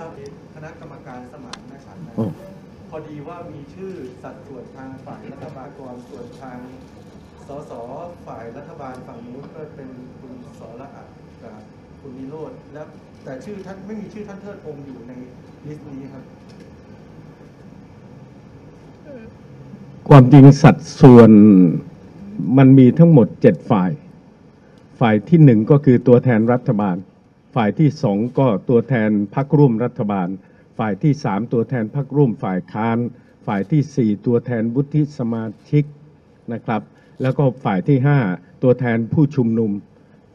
ครับคณะกรรมการสมานฉันท์พอดีว่ามีชื่อสัดส่วนทางฝ่ายรัฐบาลก่อนส่วนทางสสฝ่ายรัฐบาลฝั่งนู้นก็เป็นคุณสรอัตกับคุณนิโรธแล้วแต่ชื่อท่านไม่มีชื่อท่านเทิดพงษ์อยู่ในลิสต์นี้ครับความจริงสัดส่วนมันมีทั้งหมด7ฝ่ายฝ่ายที่1ก็คือตัวแทนรัฐบาลฝ่ายที่2ก็ตัวแทนพรรคร่วมรัฐบาลฝ่ายที่3ตัวแทนพรรคร่วมฝ่ายค้านฝ่ายที่4ตัวแทนวุฒิสมาชิกนะครับแล้วก็ฝ่ายที่5ตัวแทนผู้ชุมนุม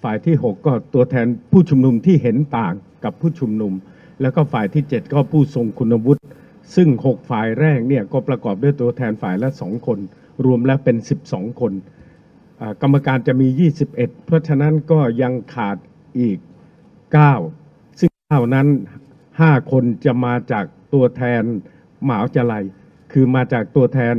ฝ่ายที่6ก็ตัวแทนผู้ชุมนุมที่เห็นต่างกับผู้ชุมนุมแล้วก็ฝ่ายที่7ก็ผู้ทรงคุณวุฒิซึ่ง6ฝ่ายแรกเนี่ยก็ประกอบด้วยตัวแทนฝ่ายละ2คนรวมแล้วเป็น12คนกรรมการจะมี21เพราะฉะนั้นก็ยังขาดอีก9ซึ่ง9นั้น5คนจะมาจากตัวแทนมหาวิทยาลัยคือมาจากตัวแทน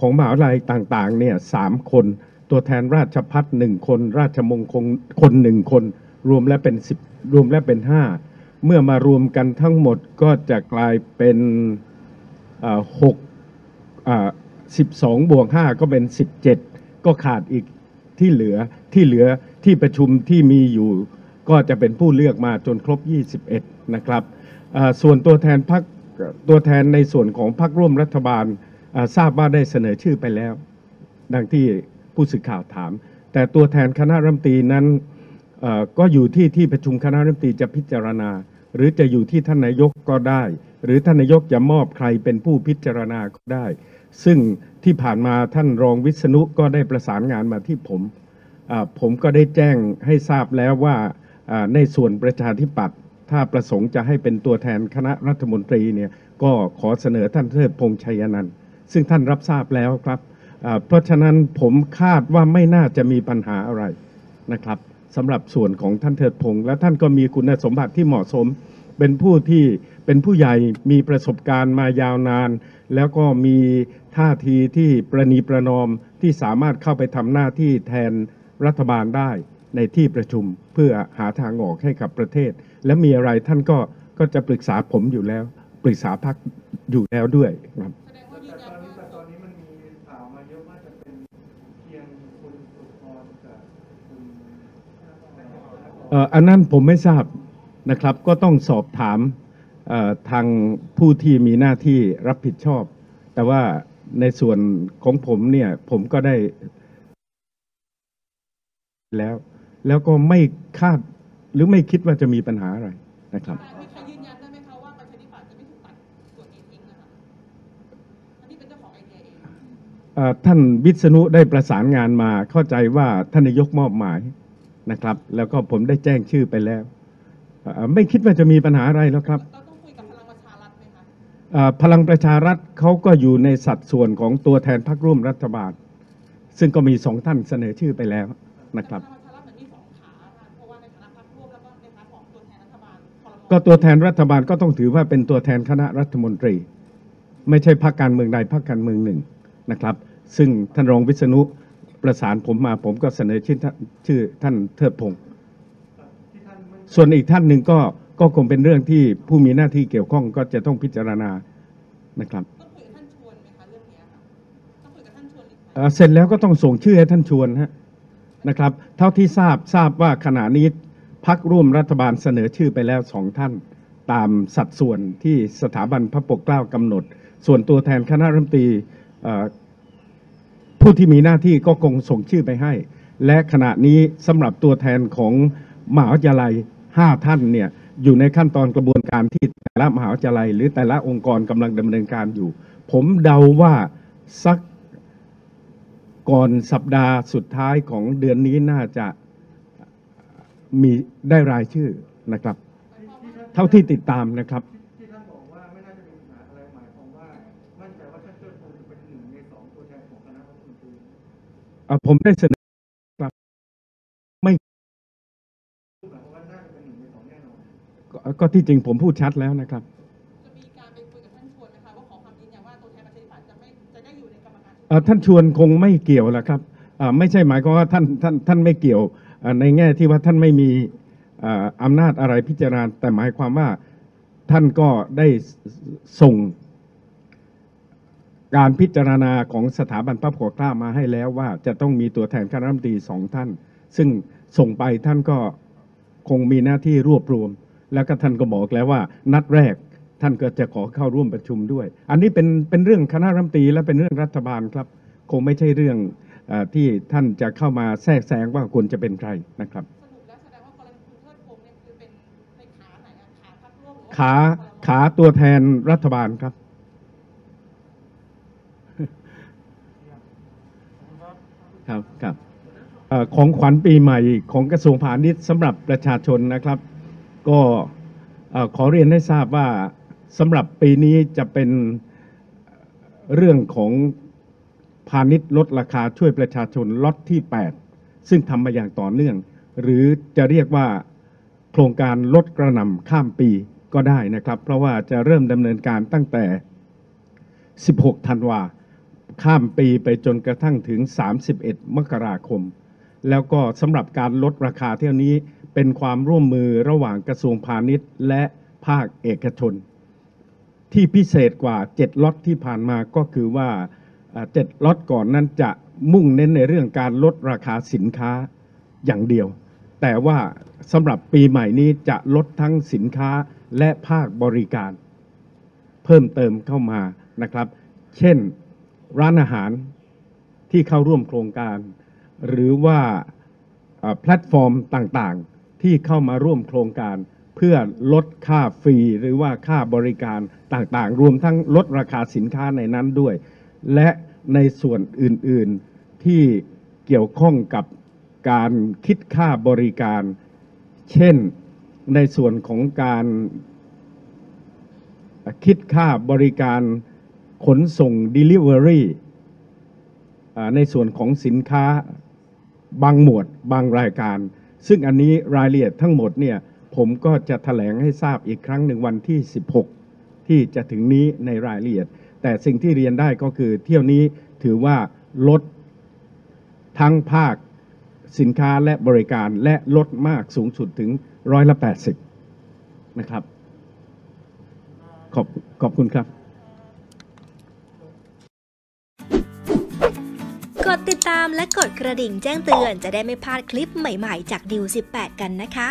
ของมหาวิทยาลัยต่างๆเนี่ย3คนตัวแทนราชภัฏ1คนราชมงคลคน1คนรวมแล้วเป็น10รวมแล้วเป็น5เมื่อมารวมกันทั้งหมดก็จะกลายเป็น12บวก5ก็เป็น17ก็ขาดอีกที่เหลือที่ประชุมที่มีอยู่ก็จะเป็นผู้เลือกมาจนครบ21นะครับส่วนตัวแทนพรรคตัวแทนในส่วนของพรรคร่วมรัฐบาลทราบว่าได้เสนอชื่อไปแล้วดังที่ผู้สื่อข่าวถามแต่ตัวแทนคณะรัฐมนตรีนั้นก็อยู่ที่ประชุมคณะรัฐมนตรีจะพิจารณาหรือจะอยู่ที่ท่านนายกก็ได้หรือท่านนายกจะมอบใครเป็นผู้พิจารณาก็ได้ซึ่งที่ผ่านมาท่านรองวิษณุก็ได้ประสานงานมาที่ผมก็ได้แจ้งให้ทราบแล้วว่าในส่วนประชาธิปัตย์ถ้าประสงค์จะให้เป็นตัวแทนคณะรัฐมนตรีเนี่ยก็ขอเสนอท่านเทิดพงษ์ชัยนันท์ซึ่งท่านรับทราบแล้วครับเพราะฉะนั้นผมคาดว่าไม่น่าจะมีปัญหาอะไรนะครับสำหรับส่วนของท่านเทิดพงษ์และท่านก็มีคุณสมบัติที่เหมาะสมเป็นผู้ที่เป็นผู้ใหญ่มีประสบการณ์มายาวนานแล้วก็มีท่าทีที่ประนีประนอมที่สามารถเข้าไปทำหน้าที่แทนรัฐบาลได้ในที่ประชุมเพื่อหาทางออกให้กับประเทศและมีอะไรท่านก็จะปรึกษาผมอยู่แล้วปรึกษาพรรคอยู่แล้วด้วยครับตอนนี้มันมีข่าวมาเยอะว่าจะเป็นเพียงคุณสุพรกับคุณอันนั้นผมไม่ทราบนะครับก็ต้องสอบถามทางผู้ที่มีหน้าที่รับผิดชอบแต่ว่าในส่วนของผมเนี่ยผมก็ได้แล้วก็ไม่คาดหรือไม่คิดว่าจะมีปัญหาอะไรนะครับมีใครยืนยันได้ไหมคะว่าประชาธิปัตย์จะไม่ถูกตัดส่วนนี้ทิ้งนะคะอันนี้เป็นเจ้าของไอเดียเองท่านวิษณุได้ประสานงานมาเข้าใจว่าท่านนายกมอบหมายนะครับแล้วก็ผมได้แจ้งชื่อไปแล้วไม่คิดว่าจะมีปัญหาอะไรแล้วครับเราต้องคุยกับพลังประชารัฐไหมคะพลังประชารัฐเขาก็อยู่ในสัดส่วนของตัวแทนพรรคร่วมรัฐบาลซึ่งก็มี2ท่านเสนอชื่อไปแล้วนะครับก็ตัวแทนรัฐบาลก็ต้องถือว่าเป็นตัวแทนคณะรัฐมนตรีไม่ใช่พรรคการเมืองใดพรรคการเมืองหนึ่งนะครับซึ่งท่านรองวิษณุประสานผมมาผมก็เสนอชื่อท่านเทิดพงษ์ส่วนอีกท่านหนึ่งก็คงเป็นเรื่องที่ผู้มีหน้าที่เกี่ยวข้องก็จะต้องพิจารณานะครับเสร็จแล้วก็ต้องส่งชื่อให้ท่านชวนนะครับเท่าที่ทราบว่าขณะนี้พรรคร่วมรัฐบาลเสนอชื่อไปแล้ว2ท่านตามสัดส่วนที่สถาบันพระปกเกล้ากำหนดส่วนตัวแทนคณะรัฐมนตรีผู้ที่มีหน้าที่ก็คงส่งชื่อไปให้และขณะนี้สำหรับตัวแทนของมหาวิทยาลัย5ท่านเนี่ยอยู่ในขั้นตอนกระบวนการที่แต่ละมหาวิทยาลัยหรือแต่ละองค์กรกำลังดำเนินการอยู่ผมเดาว่าสักก่อนสัปดาห์สุดท้ายของเดือนนี้น่าจะมีได้รายชื่อนะครับเท่าที่ติดตามนะครับที่ท่านบอกว่าไม่น่าจะมีปัญหาอะไรหมายความว่ามั่นใจว่าท่านเทิดพงษ์จะเป็น1ใน2ตัวแทนของคณะรัฐมนตรีผมได้เสนอครับไม่หมายความว่าน่าจะเป็น1ใน2แน่นอนก็ที่จริงผมพูดชัดแล้วนะครับจะมีการไปคุยกับท่านชวนนะคะว่าขอความยืนยันว่าตัวแทนประชาธิปัตย์จะได้อยู่ในกรรมการท่านชวนคงไม่เกี่ยวละครับไม่ใช่หมายความว่าท่านไม่เกี่ยวในแง่ที่ว่าท่านไม่มีอำนาจอะไรพิจารณาแต่หมายความว่า ท่านก็ได้ส่งการพิจารณาของสถาบันพระปกเกล้ามาให้แล้วว่าจะต้องมีตัวแทนคณะรัฐมนตรีสองท่านซึ่งส่งไปท่านก็คงมีหน้าที่รวบรวมแล้วก็ท่านก็บอกแล้วว่านัดแรกท่านก็จะขอเข้าร่วมประชุมด้วยอันนี้เป็นเรื่องคณะรัฐมนตรีและเป็นเรื่องรัฐบาลครับคงไม่ใช่เรื่องที่ท่านจะเข้ามาแทรกแซงว่าควรจะเป็นใครนะครับสรุปแล้วแสดงว่ากรณีคุณเทิดพงษ์เนี่ยคือเป็นขาไหนขาพรรคร่วมขาตัวแทนรัฐบาลครับครับของขวัญปีใหม่ของกระทรวงพาณิชย์สำหรับประชาชนนะครับก็ขอเรียนให้ทราบว่าสำหรับปีนี้จะเป็นเรื่องของพาณิชย์ลดราคาช่วยประชาชนล็อตที่8ซึ่งทำมาอย่างต่อเนื่องหรือจะเรียกว่าโครงการลดกระหน่ำข้ามปีก็ได้นะครับเพราะว่าจะเริ่มดำเนินการตั้งแต่16ธันวาคมข้ามปีไปจนกระทั่งถึง31มกราคมแล้วก็สำหรับการลดราคาเที่ยวนี้เป็นความร่วมมือระหว่างกระทรวงพาณิชย์และภาคเอกชนที่พิเศษกว่า7ล็อตที่ผ่านมาก็คือว่า7ล็อตก่อนนั้นจะมุ่งเน้นในเรื่องการลดราคาสินค้าอย่างเดียวแต่ว่าสำหรับปีใหม่นี้จะลดทั้งสินค้าและภาคบริการเพิ่มเติมเข้ามานะครับเช่นร้านอาหารที่เข้าร่วมโครงการหรือว่าแพลตฟอร์มต่างๆที่เข้ามาร่วมโครงการเพื่อลดค่าฟรีหรือว่าค่าบริการต่างๆรวมทั้งลดราคาสินค้าในนั้นด้วยและในส่วนอื่นๆที่เกี่ยวข้องกับการคิดค่าบริการเช่นในส่วนของการคิดค่าบริการขนส่ง Delivery ในส่วนของสินค้าบางหมวดบางรายการซึ่งอันนี้รายละเอียดทั้งหมดเนี่ยผมก็จะแถลงให้ทราบอีกครั้งหนึ่งวันที่16ที่จะถึงนี้ในรายละเอียดแต่สิ่งที่เรียนได้ก็คือเที่ยวนี้ถือว่าลดทั้งภาคสินค้าและบริการและลดมากสูงสุดถึง80%นะครับขอบคุณครับกดติดตามและกดกระดิ่งแจ้งเตือนจะได้ไม่พลาดคลิปใหม่ๆจากดิว18กันนะคะ